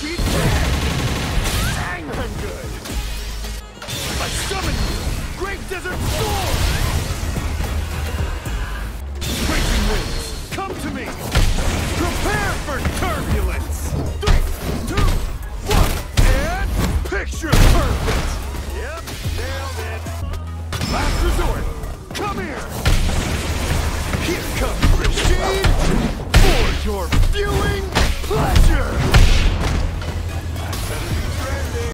Keep dead! 900! I summon you! Great Desert Storm! Breaking winds, come to me! Prepare for turbulence! 3, 2, 1, and picture perfect! Yep, nailed it! Last resort, come here! Here comes Rashid! For your viewing!